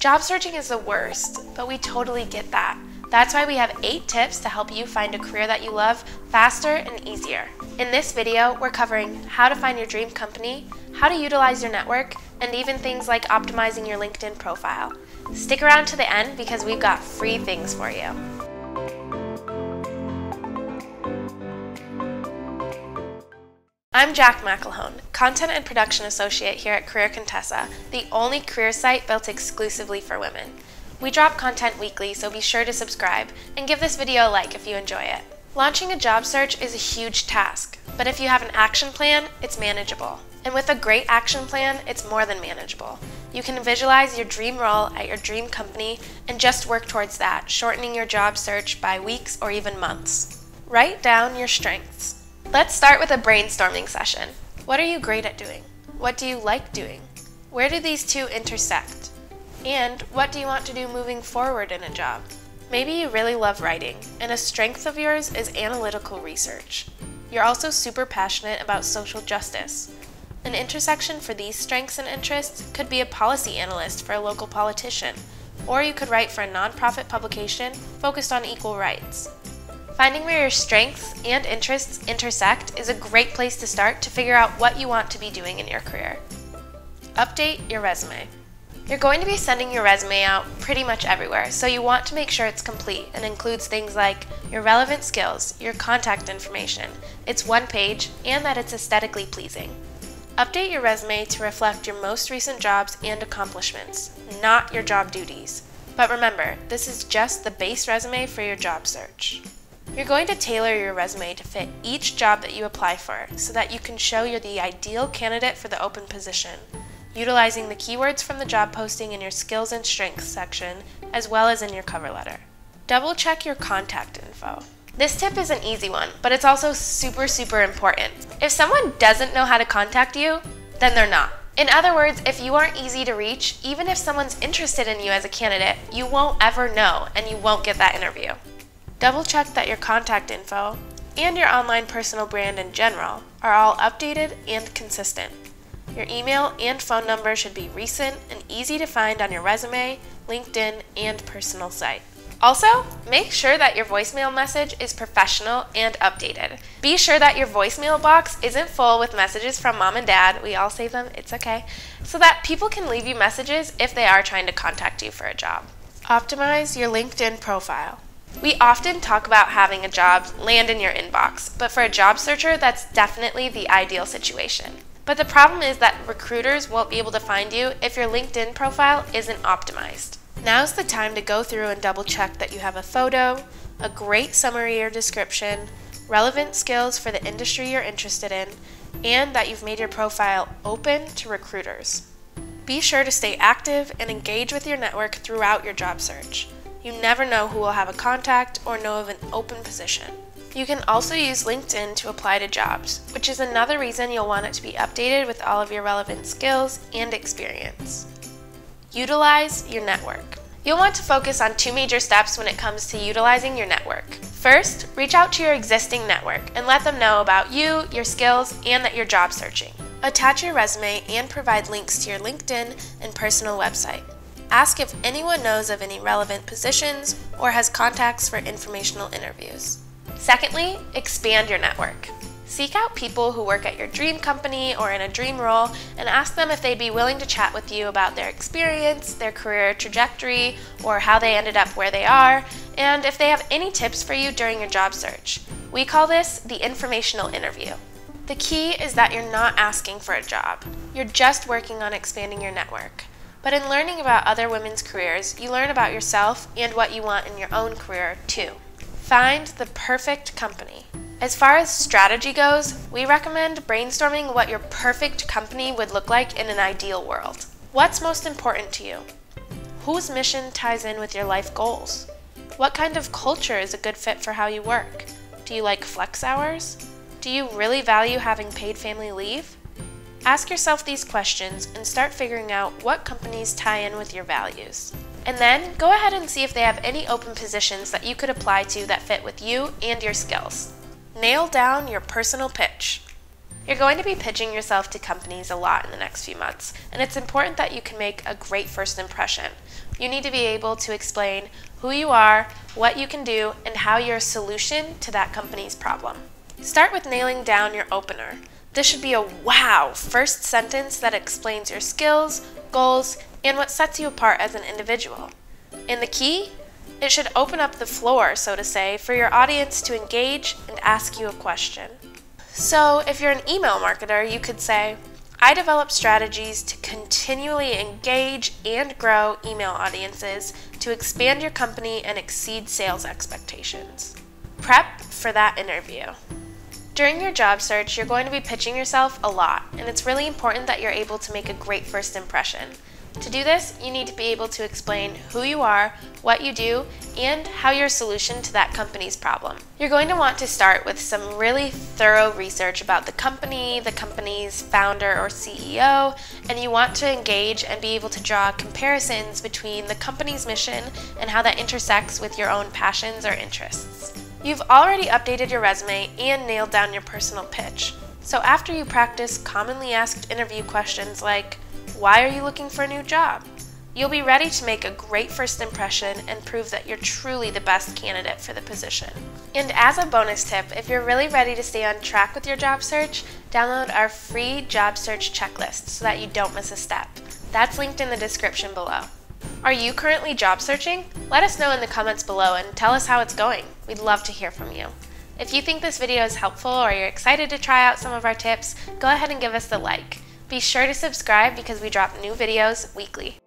Job searching is the worst, but we totally get that. That's why we have 8 tips to help you find a career that you love faster and easier. In this video, we're covering how to find your dream company, how to utilize your network, and even things like optimizing your LinkedIn profile. Stick around to the end because we've got free things for you. I'm Jack McElhone, Content and Production Associate here at Career Contessa, the only career site built exclusively for women. We drop content weekly, so be sure to subscribe and give this video a like if you enjoy it. Launching a job search is a huge task, but if you have an action plan, it's manageable. And with a great action plan, it's more than manageable. You can visualize your dream role at your dream company and just work towards that, shortening your job search by weeks or even months. Write down your strengths. Let's start with a brainstorming session. What are you great at doing? What do you like doing? Where do these two intersect? And what do you want to do moving forward in a job? Maybe you really love writing, and a strength of yours is analytical research. You're also super passionate about social justice. An intersection for these strengths and interests could be a policy analyst for a local politician, or you could write for a nonprofit publication focused on equal rights. Finding where your strengths and interests intersect is a great place to start to figure out what you want to be doing in your career. Update your resume. You're going to be sending your resume out pretty much everywhere, so you want to make sure it's complete and includes things like your relevant skills, your contact information, it's one page, and that it's aesthetically pleasing. Update your resume to reflect your most recent jobs and accomplishments, not your job duties. But remember, this is just the base resume for your job search. You're going to tailor your resume to fit each job that you apply for so that you can show you're the ideal candidate for the open position, utilizing the keywords from the job posting in your skills and strengths section, as well as in your cover letter. Double check your contact info. This tip is an easy one, but it's also super important. If someone doesn't know how to contact you, then they're not. In other words, if you aren't easy to reach, even if someone's interested in you as a candidate, you won't ever know and you won't get that interview. Double check that your contact info and your online personal brand in general are all updated and consistent. Your email and phone number should be recent and easy to find on your resume, LinkedIn, and personal site. Also, make sure that your voicemail message is professional and updated. Be sure that your voicemail box isn't full with messages from mom and dad, we all save them, it's okay, so that people can leave you messages if they are trying to contact you for a job. Optimize your LinkedIn profile. We often talk about having a job land in your inbox, but for a job searcher, that's definitely the ideal situation. But the problem is that recruiters won't be able to find you if your LinkedIn profile isn't optimized. Now's the time to go through and double check that you have a photo, a great summary or description, relevant skills for the industry you're interested in, and that you've made your profile open to recruiters. Be sure to stay active and engage with your network throughout your job search. You never know who will have a contact or know of an open position. You can also use LinkedIn to apply to jobs, which is another reason you'll want it to be updated with all of your relevant skills and experience. Utilize your network. You'll want to focus on 2 major steps when it comes to utilizing your network. First, reach out to your existing network and let them know about you, your skills, and that you're job searching. Attach your resume and provide links to your LinkedIn and personal website. Ask if anyone knows of any relevant positions or has contacts for informational interviews. Secondly, expand your network. Seek out people who work at your dream company or in a dream role and ask them if they'd be willing to chat with you about their experience, their career trajectory, or how they ended up where they are, and if they have any tips for you during your job search. We call this the informational interview. The key is that you're not asking for a job. You're just working on expanding your network. But in learning about other women's careers, you learn about yourself and what you want in your own career too. Find the perfect company. As far as strategy goes, we recommend brainstorming what your perfect company would look like in an ideal world. What's most important to you? Whose mission ties in with your life goals? What kind of culture is a good fit for how you work? Do you like flex hours? Do you really value having paid family leave? Ask yourself these questions and start figuring out what companies tie in with your values. And then go ahead and see if they have any open positions that you could apply to that fit with you and your skills. Nail down your personal pitch. You're going to be pitching yourself to companies a lot in the next few months, and it's important that you can make a great first impression. you need to be able to explain who you are, what you can do, and how you're a solution to that company's problem. Start with nailing down your opener. This should be a wow first sentence that explains your skills, goals, and what sets you apart as an individual. And the key? It should open up the floor, so to say, for your audience to engage and ask you a question. So if you're an email marketer, you could say, I develop strategies to continually engage and grow email audiences to expand your company and exceed sales expectations. Prep for that interview. During your job search, you're going to be pitching yourself a lot, and it's really important that you're able to make a great first impression. To do this, you need to be able to explain who you are, what you do, and how you're a solution to that company's problem. You're going to want to start with some really thorough research about the company, the company's founder or CEO, and you want to engage and be able to draw comparisons between the company's mission and how that intersects with your own passions or interests. You've already updated your resume and nailed down your personal pitch. So after you practice commonly asked interview questions like, why are you looking for a new job? You'll be ready to make a great first impression and prove that you're truly the best candidate for the position. And as a bonus tip, if you're really ready to stay on track with your job search, download our free job search checklist so that you don't miss a step. That's linked in the description below. Are you currently job searching? Let us know in the comments below and tell us how it's going. We'd love to hear from you. If you think this video is helpful or you're excited to try out some of our tips, go ahead and give us the like. Be sure to subscribe because we drop new videos weekly.